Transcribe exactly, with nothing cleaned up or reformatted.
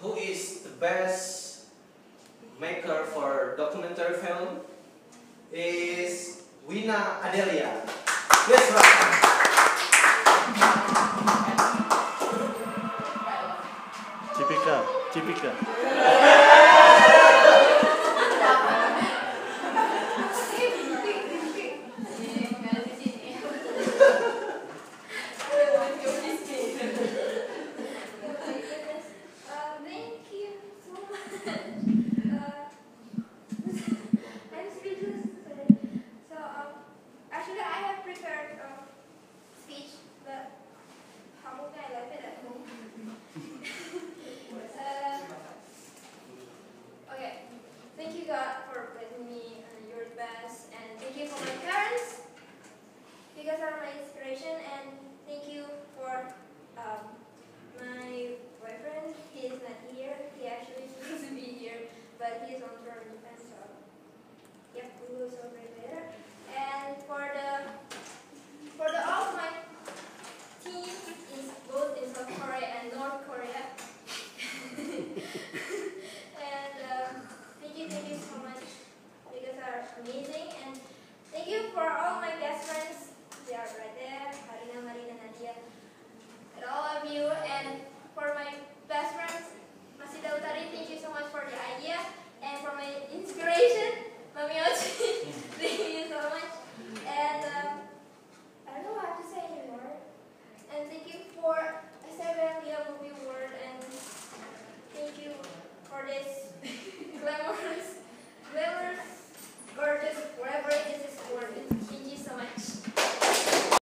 who is the best maker for documentary film is Wina Adelia. Let's welcome. Chipika, Chipika.